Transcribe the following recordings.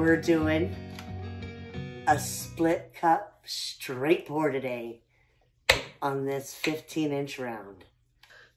We're doing a split cup straight pour today on this 15-inch round.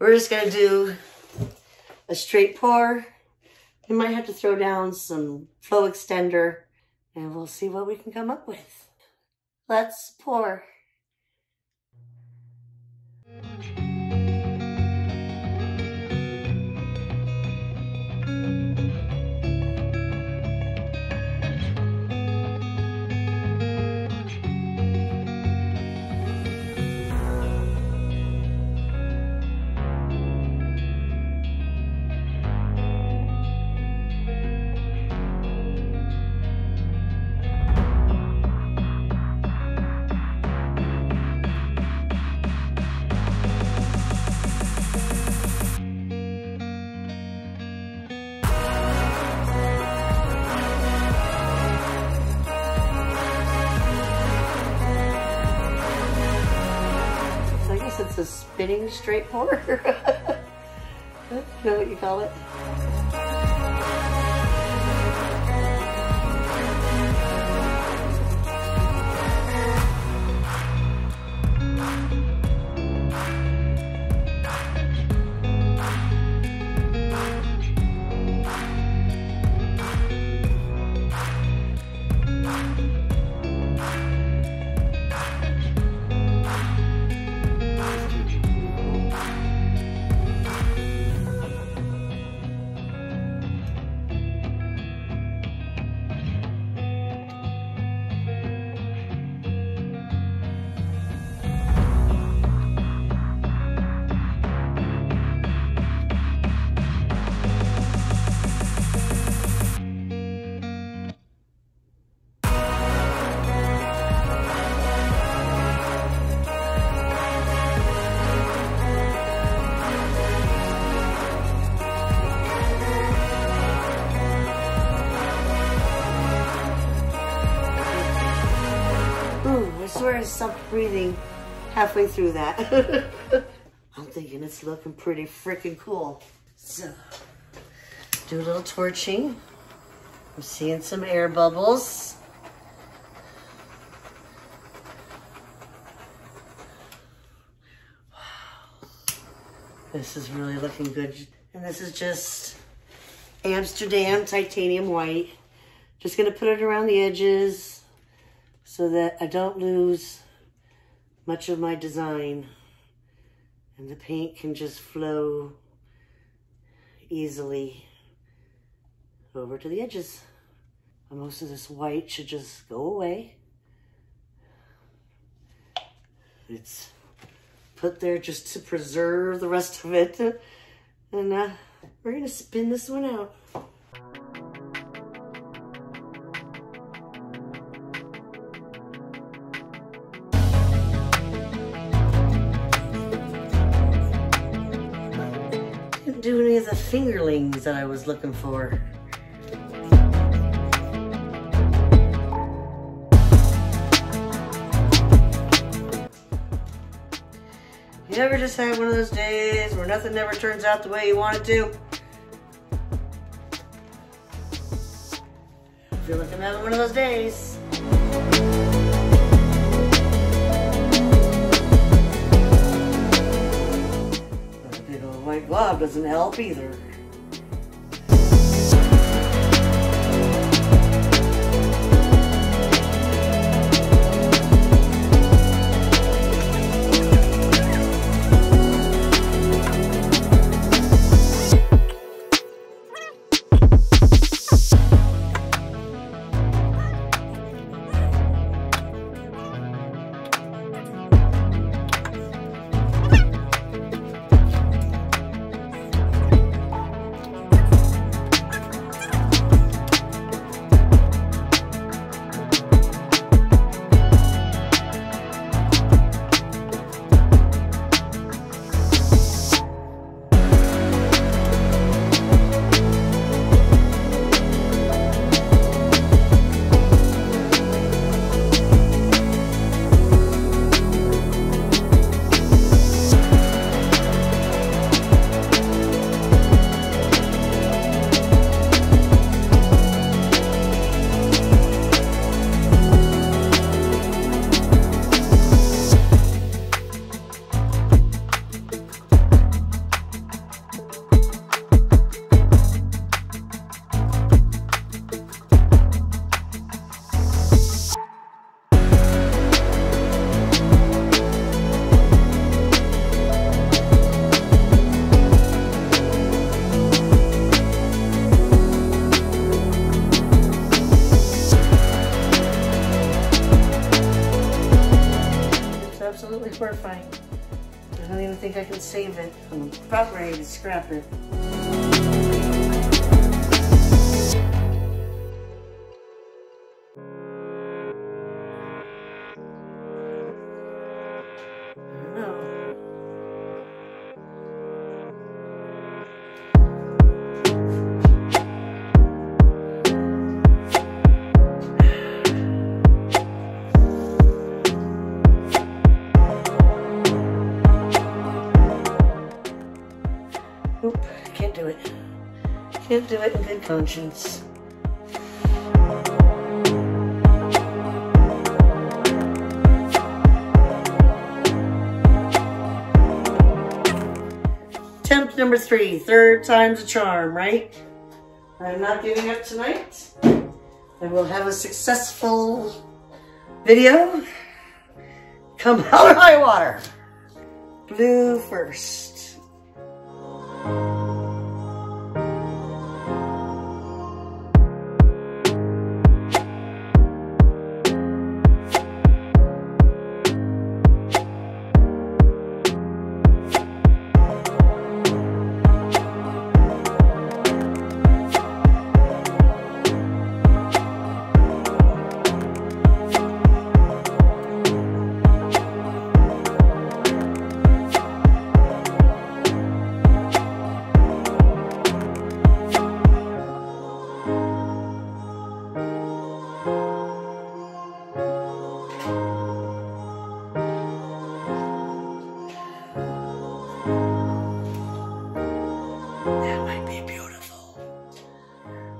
We're just gonna do a straight pour. We might have to throw down some flow extender and we'll see what we can come up with. Let's pour. It's a spinning straight pour. You know what you call it? I swear I stopped breathing halfway through that. I'm thinking it's looking pretty freaking cool. So, do a little torching. I'm seeing some air bubbles. Wow. This is really looking good. And this is just Amsterdam titanium white. Just gonna put it around the edges, so that I don't lose much of my design and the paint can just flow easily over to the edges. And most of this white should just go away. It's put there just to preserve the rest of it. And we're gonna spin this one out. Do any of the fingerlings that I was looking for. You ever just had one of those days where nothing ever turns out the way you want it to? I feel like I'm having one of those days. Blob doesn't help either. super fine. I don't even think I can save it. I'm about ready to scrap it. Can't do it in good conscience. Attempt number 3, third time's a charm, right? I'm not giving up tonight. I will have a successful video. Come out of high water. Blue first.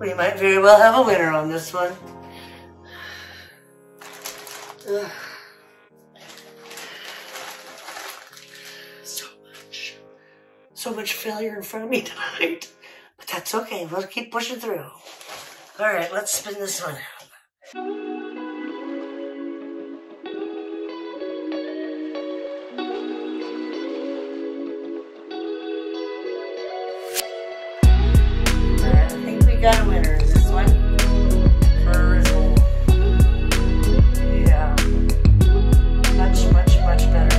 We might very well have a winner on this one. So much failure in front of me tonight, but that's okay. We'll keep pushing through. All right, let's spin this one out. Got a winner in this one. Purple. Yeah. Much, much, much better.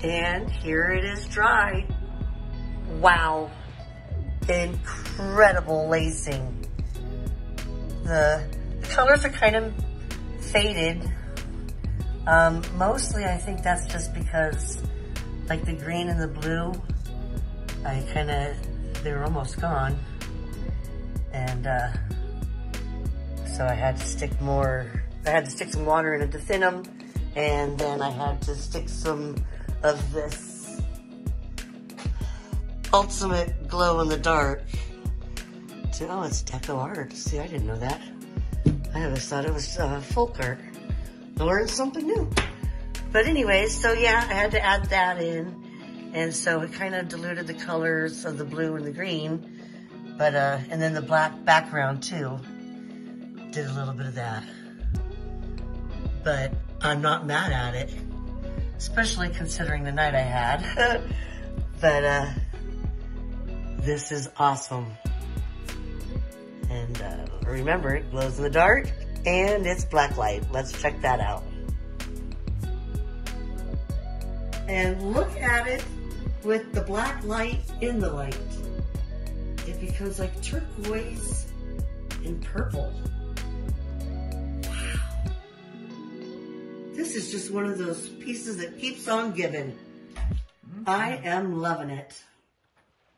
And here it is dry. Wow, incredible lacing. The colors are kind of faded. Mostly I think that's just because like the green and the blue, they were almost gone. And so I had to stick some water in it to thin them. And then I had to stick some of this ultimate glow in the dark. Oh, it's Deco Art. See, I didn't know that. I always thought it was folk art. I learned something new. But anyways, so yeah, I had to add that in. And so it kind of diluted the colors of the blue and the green. But, and then the black background too. Did a little bit of that. But I'm not mad at it. Especially considering the night I had. But this is awesome. And remember, it glows in the dark and it's black light. Let's check that out. And look at it with the black light in the light. It becomes like turquoise and purple. This is just one of those pieces that keeps on giving. I am loving it.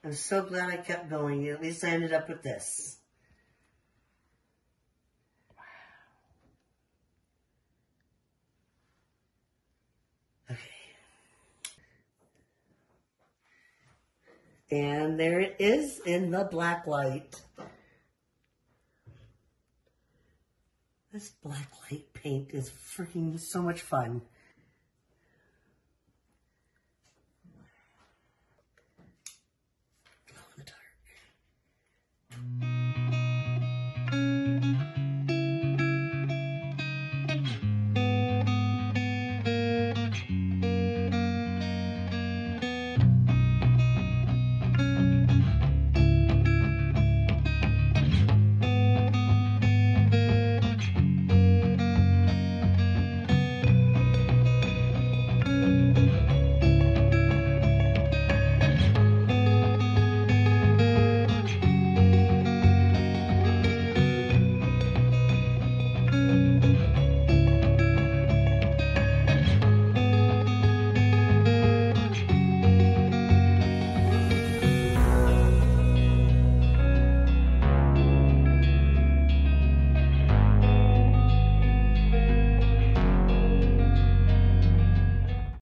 I'm so glad I kept going. At least I ended up with this. And there it is in the black light. This black light paint is freaking so much fun.